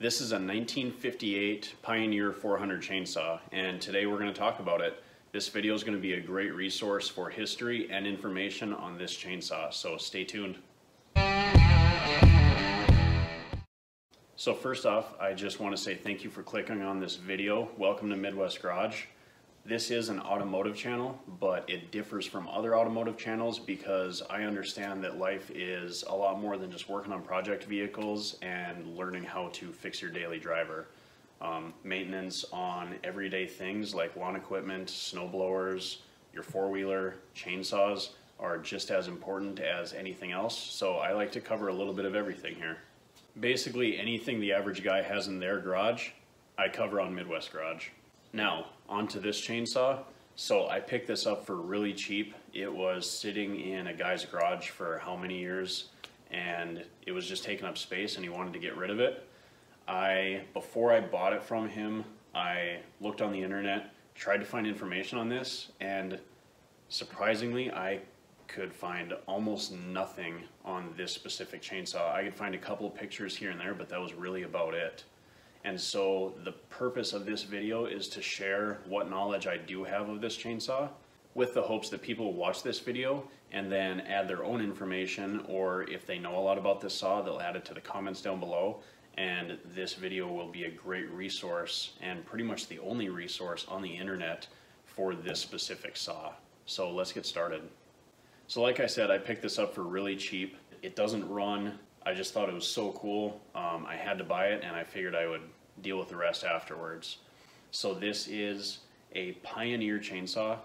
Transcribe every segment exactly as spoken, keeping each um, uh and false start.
This is a nineteen fifty-eight Pioneer four hundred chainsaw, and today we're going to talk about it. This video is going to be a great resource for history and information on this chainsaw, so stay tuned. So first off, I just want to say thank you for clicking on this video. Welcome to Midwest Garage. This is an automotive channel, but it differs from other automotive channels because I understand that life is a lot more than just working on project vehicles and learning how to fix your daily driver. Um, maintenance on everyday things like lawn equipment, snow blowers, your four-wheeler, chainsaws are just as important as anything else, so I like to cover a little bit of everything here. Basically anything the average guy has in their garage, I cover on Midwest Garage. Now, onto this chainsaw. So I picked this up for really cheap. It was sitting in a guy's garage for how many years, and it was just taking up space and he wanted to get rid of it. I, before I bought it from him, I looked on the internet, tried to find information on this, and surprisingly, I could find almost nothing on this specific chainsaw. I could find a couple of pictures here and there, but that was really about it. And so the purpose of this video is to share what knowledge I do have of this chainsaw with the hopes that people watch this video and then add their own information, or if they know a lot about this saw, they'll add it to the comments down below. And this video will be a great resource and pretty much the only resource on the internet for this specific saw. So let's get started. So like I said, I picked this up for really cheap. It doesn't run. I just thought it was so cool. Um, I had to buy it, and I figured I would deal with the rest afterwards. So this is a Pioneer chainsaw.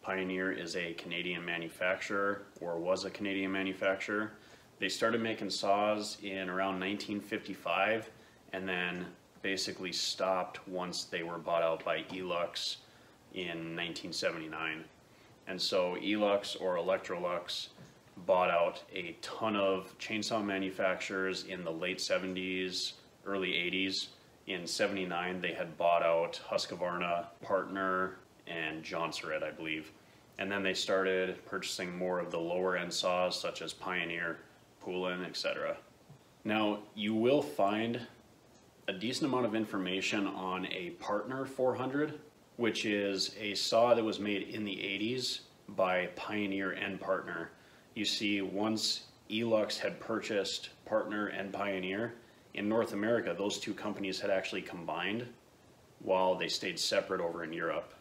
Pioneer is a Canadian manufacturer, or was a Canadian manufacturer. They started making saws in around nineteen fifty-five, and then basically stopped once they were bought out by Elux in nineteen seventy-nine. And so Elux, or Electrolux, bought out a ton of chainsaw manufacturers in the late seventies, early eighties. In seventy-nine, they had bought out Husqvarna, Partner, and John Sered, I believe. And then they started purchasing more of the lower-end saws, such as Pioneer, Poulan, et cetera. Now, you will find a decent amount of information on a Partner four hundred, which is a saw that was made in the eighties by Pioneer and Partner. You see, once Elux had purchased Partner and Pioneer, in North America, those two companies had actually combined while they stayed separate over in Europe.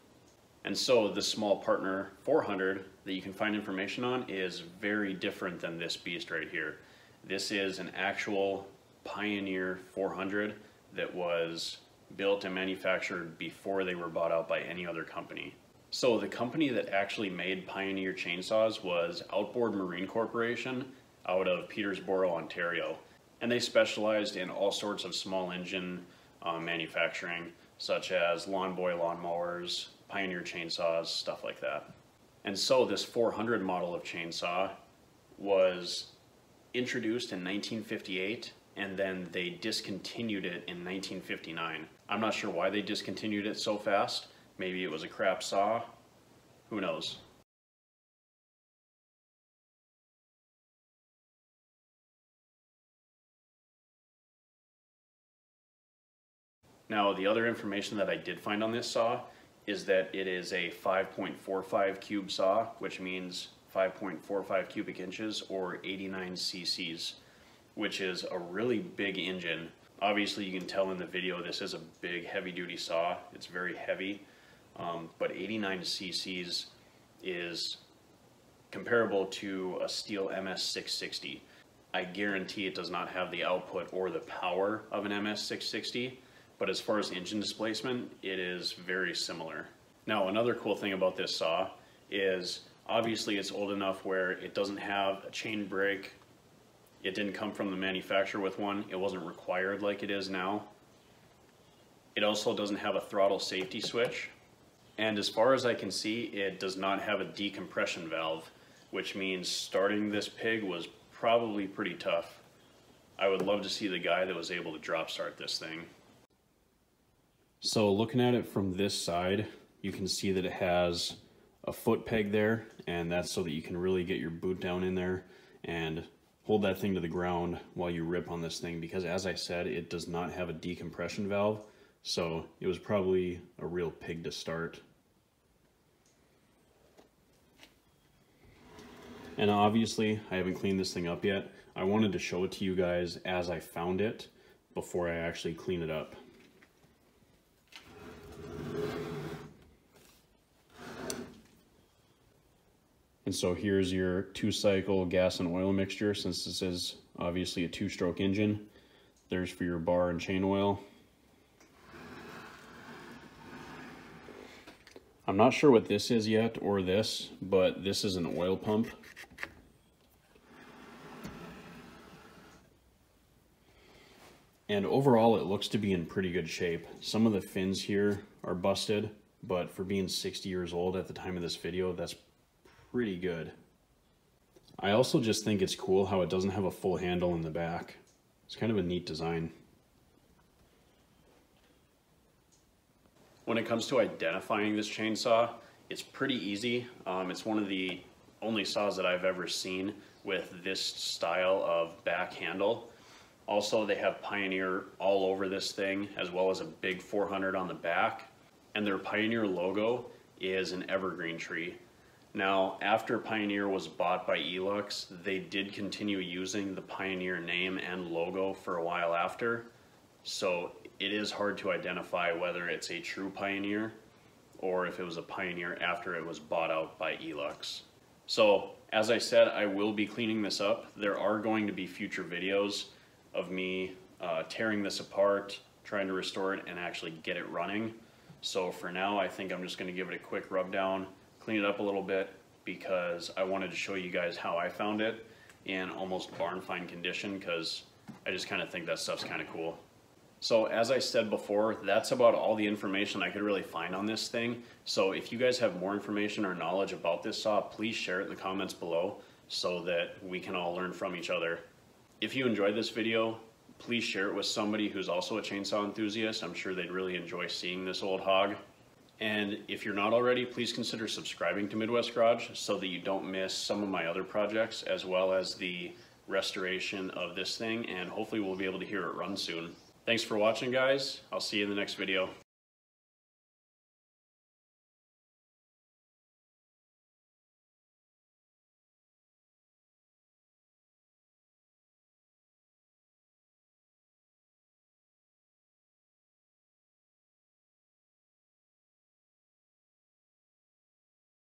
And so the small Partner four hundred that you can find information on is very different than this beast right here. This is an actual Pioneer four hundred that was built and manufactured before they were bought out by any other company. So the company that actually made Pioneer chainsaws was Outboard Marine Corporation out of Petersboro, Ontario. And they specialized in all sorts of small engine uh, manufacturing, such as Lawn Boy lawnmowers, Pioneer chainsaws, stuff like that. And so this four hundred model of chainsaw was introduced in nineteen fifty-eight, and then they discontinued it in nineteen fifty-nine. I'm not sure why they discontinued it so fast. Maybe it was a crap saw, who knows. Now, the other information that I did find on this saw is that it is a five point four five cube saw, which means five point four five cubic inches or eighty-nine C C's, which is a really big engine. Obviously, you can tell in the video this is a big heavy-duty saw. It's very heavy. Um, but eighty-nine C C's is comparable to a Stihl M S six sixty. I guarantee it does not have the output or the power of an M S six sixty, but as far as engine displacement, it is very similar. Now, another cool thing about this saw is obviously it's old enough where it doesn't have a chain brake. It didn't come from the manufacturer with one. It wasn't required like it is now. It also doesn't have a throttle safety switch. And as far as I can see, it does not have a decompression valve, which means starting this pig was probably pretty tough. I would love to see the guy that was able to drop start this thing. So looking at it from this side, you can see that it has a foot peg there, and that's so that you can really get your boot down in there and hold that thing to the ground while you rip on this thing, because as I said, it does not have a decompression valve, so it was probably a real pig to start. And obviously I haven't cleaned this thing up yet. I wanted to show it to you guys as I found it before I actually clean it up. And so here's your two cycle gas and oil mixture. Since this is obviously a two stroke engine, there's for your bar and chain oil. I'm not sure what this is yet, or this, but this is an oil pump. And overall, it looks to be in pretty good shape. Some of the fins here are busted, but for being sixty years old at the time of this video, that's pretty good. I also just think it's cool how it doesn't have a full handle in the back. It's kind of a neat design. When it comes to identifying this chainsaw, it's pretty easy. Um, it's one of the only saws that I've ever seen with this style of back handle. Also, they have Pioneer all over this thing, as well as a big four hundred on the back. And their Pioneer logo is an evergreen tree. Now, after Pioneer was bought by Elux, they did continue using the Pioneer name and logo for a while after. So it is hard to identify whether it's a true Pioneer or if it was a Pioneer after it was bought out by Elux. So as I said, I will be cleaning this up. There are going to be future videos of me uh, tearing this apart, trying to restore it and actually get it running. So for now, I think I'm just gonna give it a quick rub down, clean it up a little bit, because I wanted to show you guys how I found it in almost barn find condition, because I just kind of think that stuff's kind of cool. So as I said before, that's about all the information I could really find on this thing. So if you guys have more information or knowledge about this saw, please share it in the comments below so that we can all learn from each other. If you enjoyed this video, please share it with somebody who's also a chainsaw enthusiast. I'm sure they'd really enjoy seeing this old hog. And if you're not already, please consider subscribing to Midwest Garage so that you don't miss some of my other projects, as well as the restoration of this thing, and hopefully we'll be able to hear it run soon. Thanks for watching, guys. I'll see you in the next video.